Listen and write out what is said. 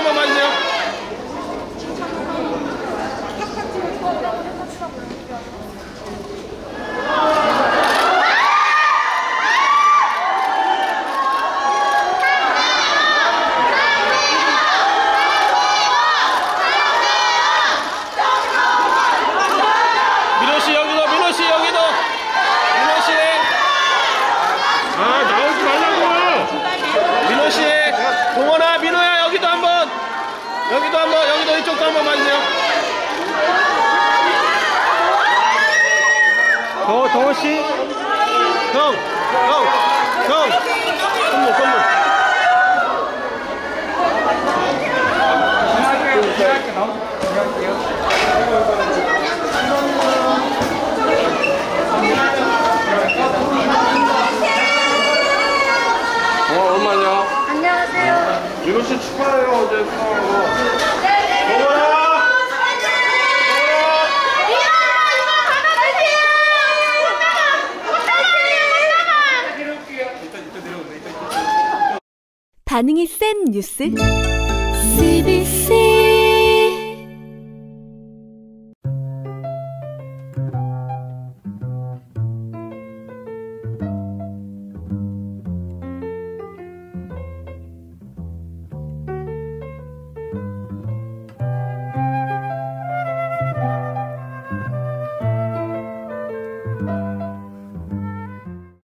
한 번만 봐주세요. 민호 씨 여기도, 민호 씨 여기도, 민호 씨. 아, 나오지 말라고. 민호 씨, 동원아, 민호야, 여기도 한번, 여기도 한번, 여기도 이쪽도 한번 봐주세요. 동원 씨, 선물, 선물. 엄마요. 안녕하세요. 민호 씨 축하해요, 어제 수고하고. 네. 동원아! 반응이 센 뉴스 CBC